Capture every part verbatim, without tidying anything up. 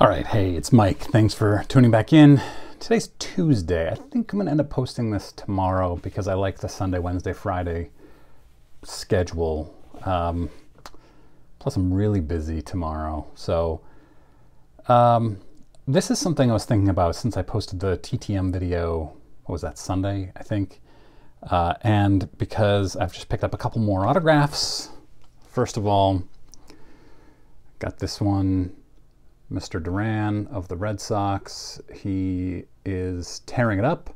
All right, hey, it's Mike. Thanks for tuning back in. Today's Tuesday. I think I'm going to end up posting this tomorrow because I like the Sunday, Wednesday, Friday schedule. Um, plus, I'm really busy tomorrow. So um, this is something I was thinking about since I posted the T T M video. What was that, Sunday, I think? Uh, and because I've just picked up a couple more autographs. First of all, got this one. Mister Duran of the Red Sox, he is tearing it up,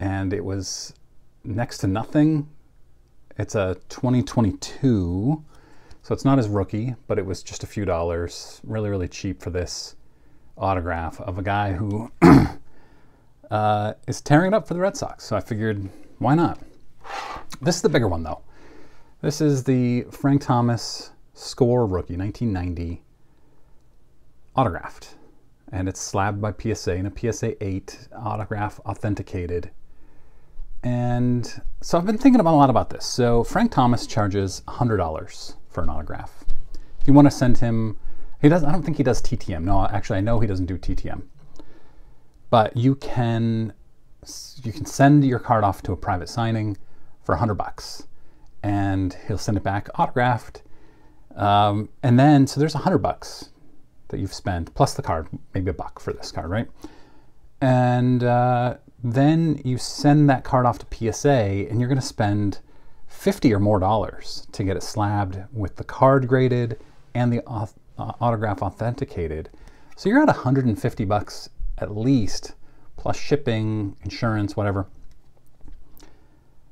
and it was next to nothing. It's a twenty twenty-two, so it's not his rookie, but it was just a few dollars, really, really cheap for this autograph of a guy who uh, is tearing it up for the Red Sox. So I figured, why not? This is the bigger one, though. This is the Frank Thomas score rookie, nineteen ninety. Autographed, and it's slabbed by P S A in a P S A eight, autograph authenticated. And so I've been thinking about a lot about this. So Frank Thomas charges one hundred dollars for an autograph. If you want to send him, he doesn't, I don't think he does T T M. No, actually I know he doesn't do T T M. But you can you can send your card off to a private signing for one hundred bucks, and he'll send it back autographed. Um, and then so there's one hundred bucks that you've spent, plus the card, maybe a buck for this card, right? And uh, then you send that card off to P S A, and you're gonna spend fifty or more dollars to get it slabbed with the card graded and the auth uh, autograph authenticated. So you're at one hundred fifty bucks at least, plus shipping, insurance, whatever.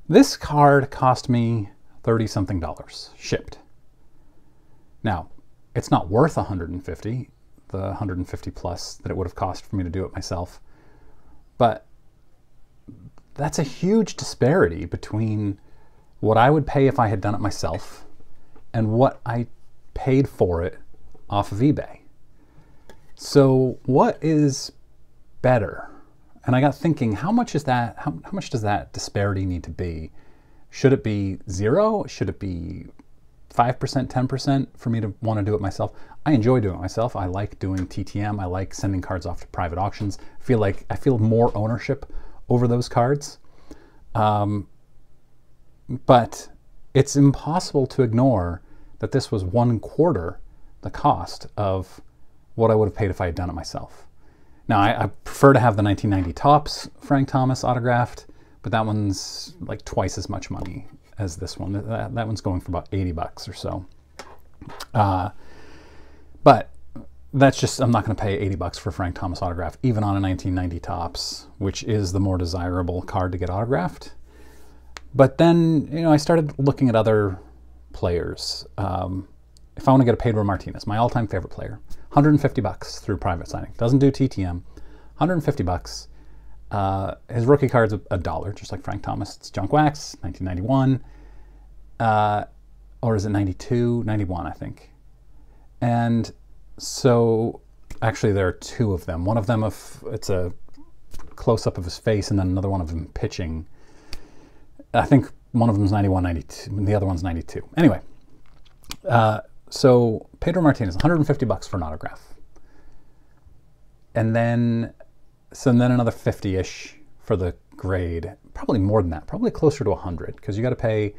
This card cost me thirty something dollars shipped. Now, it's not worth one hundred fifty, the one hundred fifty plus that it would have cost for me to do it myself. But that's a huge disparity between what I would pay if I had done it myself and what I paid for it off of eBay. So what is better? And I got thinking, how much is that, how, how much does that disparity need to be? Should it be zero? Should it be five percent, ten percent for me to want to do it myself? I enjoy doing it myself. I like doing T T M. I like sending cards off to private auctions. I feel like I feel more ownership over those cards. Um, but it's impossible to ignore that this was one quarter the cost of what I would have paid if I had done it myself. Now, I, I prefer to have the nineteen ninety Topps Frank Thomas autographed, but that one's like twice as much money as this one. That, that one's going for about eighty bucks or so. Uh, but that's just, I'm not gonna pay eighty bucks for Frank Thomas autograph, even on a nineteen ninety Topps, which is the more desirable card to get autographed. But then, you know, I started looking at other players. Um, if I wanna get a Pedro Martinez, my all-time favorite player, one hundred fifty bucks through private signing. Doesn't do T T M, one hundred fifty bucks. Uh, his rookie card's a, a dollar, just like Frank Thomas. It's junk wax, nineteen ninety-one. Uh, or is it ninety-two? ninety-one, I think. And so, actually there are two of them. One of them, of, it's a close-up of his face, and then another one of him pitching. I think one of them's ninety-one, ninety-two, and the other one's ninety-two. Anyway, uh, so Pedro Martinez, one hundred fifty bucks for an autograph. And then... So and then another fifty-ish for the grade, probably more than that, probably closer to one hundred, because you got to pay,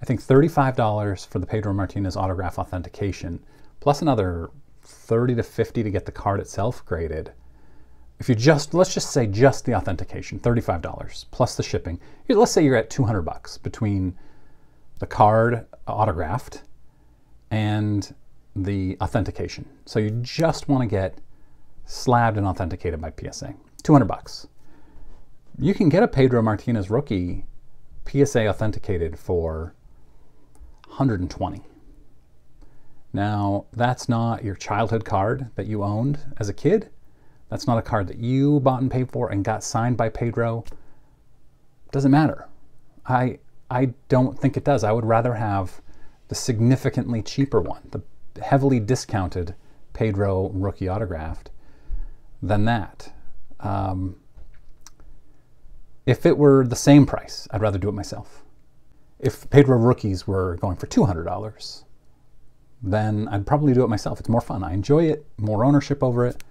I think, thirty-five dollars for the Pedro Martinez autograph authentication, plus another thirty to fifty to get the card itself graded. If you just, let's just say just the authentication, thirty-five dollars plus the shipping. Let's say you're at two hundred bucks between the card autographed and the authentication. So you just want to get slabbed and authenticated by P S A. two hundred bucks. You can get a Pedro Martinez rookie P S A authenticated for one hundred twenty. Now, that's not your childhood card that you owned as a kid. That's not a card that you bought and paid for and got signed by Pedro. Doesn't matter. I I don't think it does. I would rather have the significantly cheaper one, the heavily discounted Pedro rookie autographed, than that. Um, if it were the same price, I'd rather do it myself. If Pedro rookies were going for two hundred dollars, then I'd probably do it myself. It's more fun. I enjoy it, more ownership over it.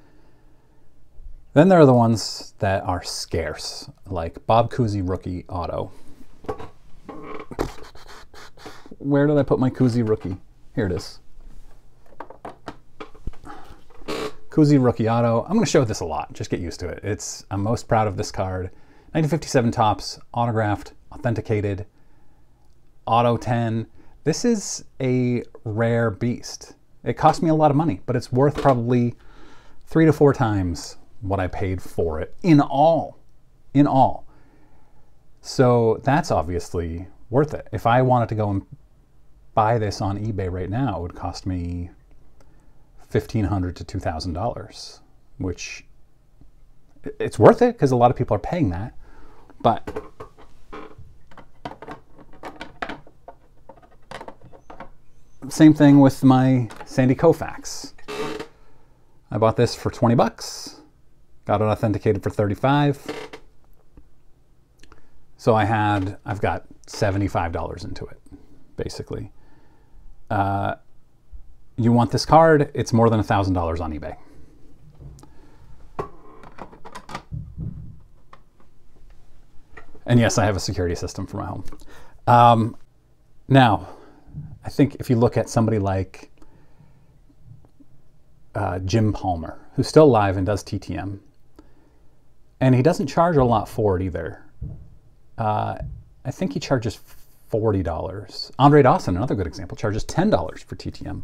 Then there are the ones that are scarce, like Bob Cousy Rookie Auto. Where did I put my Cousy Rookie? Here it is. Cousy Rookie Auto. I'm going to show this a lot. Just get used to it. It's I'm most proud of this card. nineteen fifty-seven Topps, autographed, authenticated, auto ten. This is a rare beast. It cost me a lot of money, but it's worth probably three to four times what I paid for it in all, in all. So that's obviously worth it. If I wanted to go and buy this on eBay right now, it would cost me fifteen hundred to two thousand dollars, which it's worth it because a lot of people are paying that. But same thing with my Sandy Koufax. I bought this for twenty bucks, got it authenticated for thirty-five. So I had, I've got seventy-five dollars into it, basically. Uh, You want this card, it's more than one thousand dollars on eBay. And yes, I have a security system for my home. Um, now, I think if you look at somebody like uh, Jim Palmer, who's still alive and does T T M, and he doesn't charge a lot for it either. Uh, I think he charges forty dollars. Andre Dawson, another good example, charges ten dollars for T T M.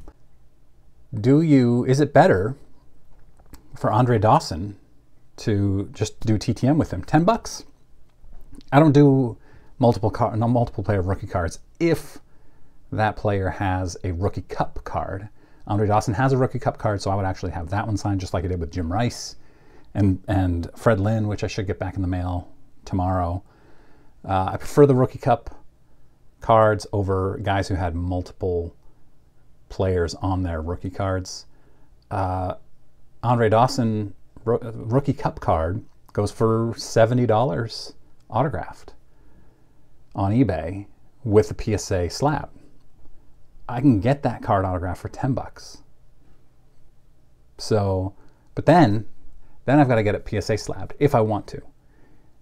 Do you, is it better for Andre Dawson to just do T T M with him? ten bucks. I don't do multiple car, no, multiple player rookie cards if that player has a rookie cup card. Andre Dawson has a rookie cup card, so I would actually have that one signed just like I did with Jim Rice and, and Fred Lynn, which I should get back in the mail tomorrow. Uh, I prefer the rookie cup cards over guys who had multiple players on their rookie cards. Uh, Andre Dawson ro rookie cup card goes for seventy dollars autographed on eBay with a P S A slab. I can get that card autographed for ten bucks. So, but then, then I've got to get it P S A slabbed if I want to.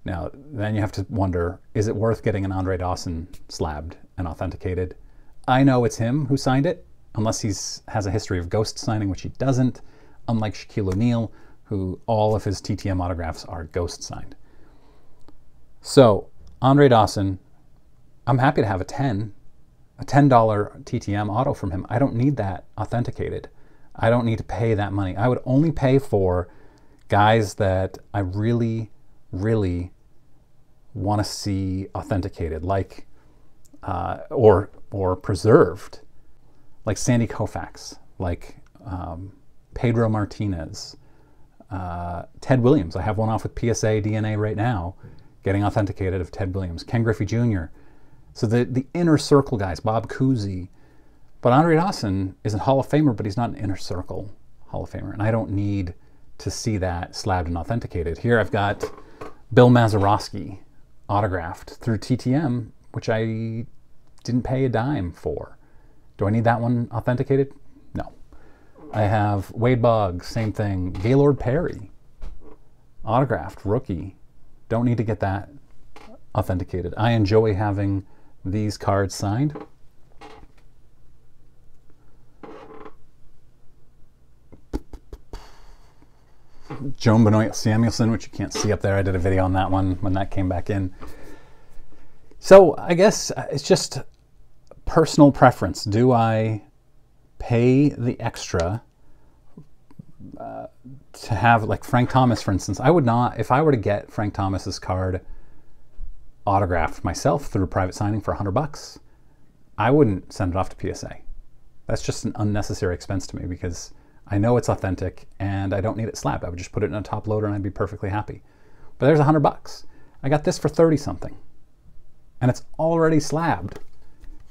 Now, then you have to wonder, is it worth getting an Andre Dawson slabbed and authenticated? I know it's him who signed it, unless he's has a history of ghost signing, which he doesn't, unlike Shaquille O'Neal, who all of his T T M autographs are ghost signed. So, Andre Dawson, I'm happy to have a ten, a ten dollar T T M auto from him. I don't need that authenticated. I don't need to pay that money. I would only pay for guys that I really, really want to see authenticated, like, uh, or, or preserved, like Sandy Koufax, like um, Pedro Martinez, uh, Ted Williams. I have one off with P S A D N A right now, getting authenticated of Ted Williams. Ken Griffey Junior So the, the inner circle guys, Bob Cousy. But Andre Dawson is a Hall of Famer, but he's not an inner circle Hall of Famer. And I don't need to see that slabbed and authenticated. Here I've got Bill Mazeroski autographed through T T M, which I didn't pay a dime for. Do I need that one authenticated? No. I have Wade Boggs, same thing. Gaylord Perry, autographed, rookie. Don't need to get that authenticated. I enjoy having these cards signed. Joan Benoit Samuelson, which you can't see up there. I did a video on that one when that came back in. So I guess it's just personal preference. Do I pay the extra uh, to have, like Frank Thomas, for instance? I would not, if I were to get Frank Thomas's card autographed myself through private signing for a hundred bucks, I wouldn't send it off to P S A. That's just an unnecessary expense to me because I know it's authentic and I don't need it slabbed. I would just put it in a top loader and I'd be perfectly happy. But there's a hundred bucks. I got this for thirty something and it's already slabbed.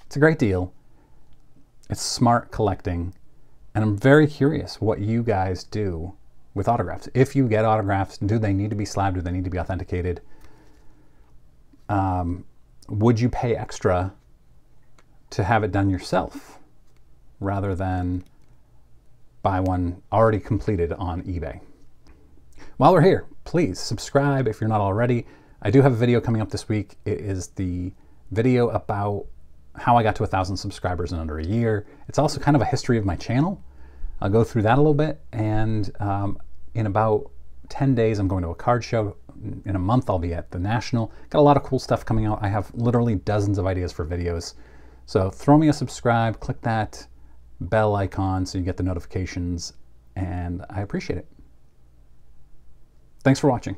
It's a great deal. It's smart collecting. And I'm very curious what you guys do with autographs. If you get autographs, do they need to be slabbed? Do they need to be authenticated? Um, would you pay extra to have it done yourself rather than buy one already completed on eBay? While we're here, please subscribe if you're not already. I do have a video coming up this week. It is the video about how I got to a thousand subscribers in under a year. It's also kind of a history of my channel. I'll go through that a little bit, and um, in about ten days I'm going to a card show. In a month I'll be at the National. Got a lot of cool stuff coming out. I have literally dozens of ideas for videos. So throw me a subscribe, click that bell icon so you get the notifications, and I appreciate it. Thanks for watching.